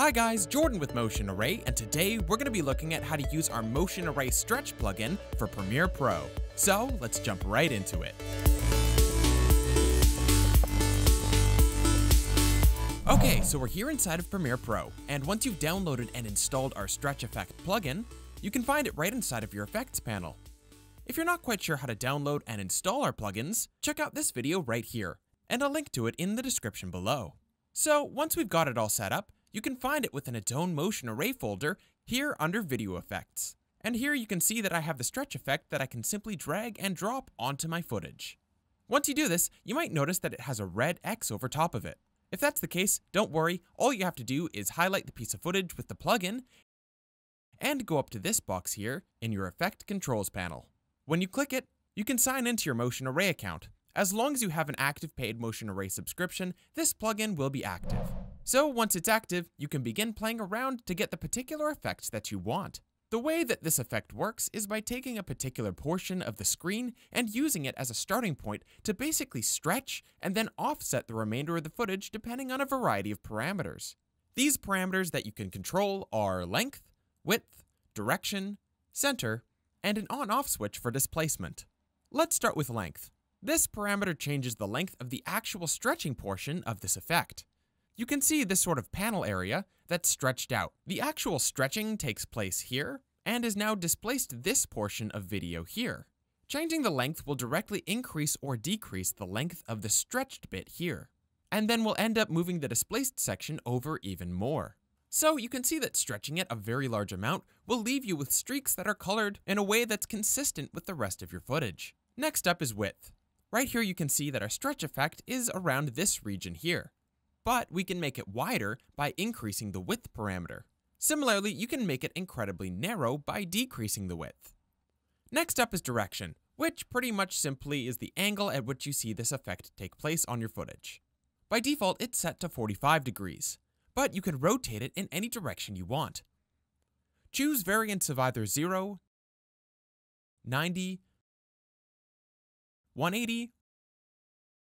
Hi guys, Jordan with Motion Array, and today we're going to be looking at how to use our Motion Array Stretch plugin for Premiere Pro. So let's jump right into it. Okay, so we're here inside of Premiere Pro, and once you've downloaded and installed our Stretch Effect plugin, you can find it right inside of your Effects panel. If you're not quite sure how to download and install our plugins, check out this video right here, and I'll link to it in the description below. So once we've got it all set up, you can find it within its own Motion Array folder here under Video Effects. And here you can see that I have the stretch effect that I can simply drag and drop onto my footage. Once you do this, you might notice that it has a red X over top of it. If that's the case, don't worry, all you have to do is highlight the piece of footage with the plugin and go up to this box here in your Effect Controls panel. When you click it, you can sign into your Motion Array account. As long as you have an active paid Motion Array subscription, this plugin will be active. So once it's active, you can begin playing around to get the particular effect that you want. The way that this effect works is by taking a particular portion of the screen and using it as a starting point to basically stretch and then offset the remainder of the footage depending on a variety of parameters. These parameters that you can control are length, width, direction, center, and an on-off switch for displacement. Let's start with length. This parameter changes the length of the actual stretching portion of this effect. You can see this sort of panel area that's stretched out. The actual stretching takes place here and is now displaced this portion of video here. Changing the length will directly increase or decrease the length of the stretched bit here. And then we'll end up moving the displaced section over even more. So you can see that stretching it a very large amount will leave you with streaks that are colored in a way that's consistent with the rest of your footage. Next up is width. Right here you can see that our stretch effect is around this region here, but we can make it wider by increasing the width parameter. Similarly, you can make it incredibly narrow by decreasing the width. Next up is direction, which pretty much simply is the angle at which you see this effect take place on your footage. By default, it's set to 45 degrees. But you can rotate it in any direction you want. Choose variants of either 0, 90, 180,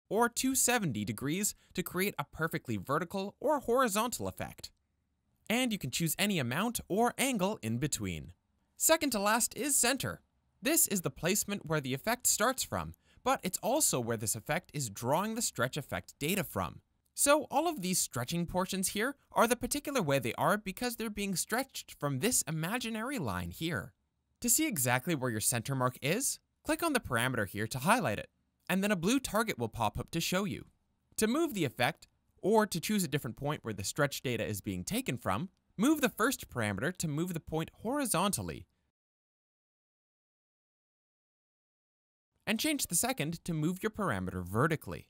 or 270 degrees to create a perfectly vertical or horizontal effect. And you can choose any amount or angle in between. Second to last is center. This is the placement where the effect starts from, but it's also where this effect is drawing the stretch effect data from. So all of these stretching portions here are the particular way they are because they're being stretched from this imaginary line here. To see exactly where your center mark is, click on the parameter here to highlight it, and then a blue target will pop up to show you. To move the effect, or to choose a different point where the stretch data is being taken from, move the first parameter to move the point horizontally, and change the second to move your parameter vertically.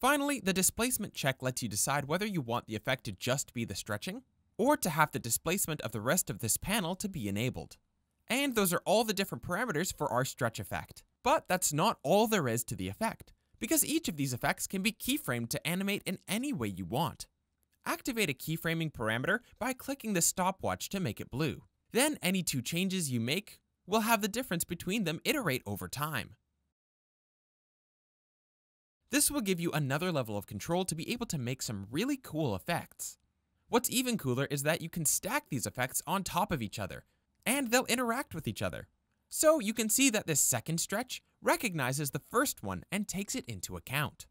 Finally, the displacement check lets you decide whether you want the effect to just be the stretching, or to have the displacement of the rest of this panel to be enabled. And those are all the different parameters for our stretch effect. But that's not all there is to the effect, because each of these effects can be keyframed to animate in any way you want. Activate a keyframing parameter by clicking the stopwatch to make it blue. Then any two changes you make will have the difference between them iterate over time. This will give you another level of control to be able to make some really cool effects. What's even cooler is that you can stack these effects on top of each other, and they'll interact with each other. So you can see that this second stretch recognizes the first one and takes it into account.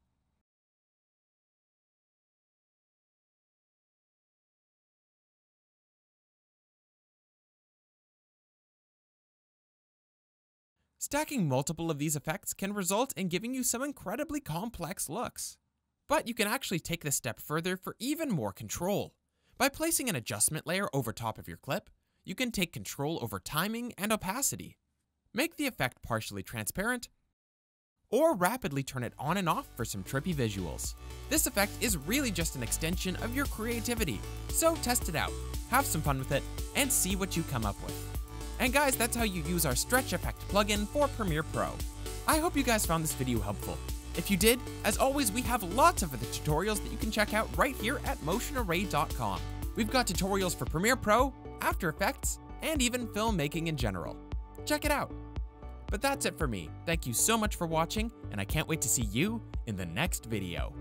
Stacking multiple of these effects can result in giving you some incredibly complex looks. But you can actually take this step further for even more control. By placing an adjustment layer over top of your clip, you can take control over timing and opacity. Make the effect partially transparent, or rapidly turn it on and off for some trippy visuals. This effect is really just an extension of your creativity, so test it out, have some fun with it, and see what you come up with. And guys, that's how you use our Stretch Effect plugin for Premiere Pro. I hope you guys found this video helpful. If you did, as always, we have lots of other tutorials that you can check out right here at motionarray.com. We've got tutorials for Premiere Pro, After Effects, and even filmmaking in general. Check it out. But that's it for me. Thank you so much for watching, and I can't wait to see you in the next video.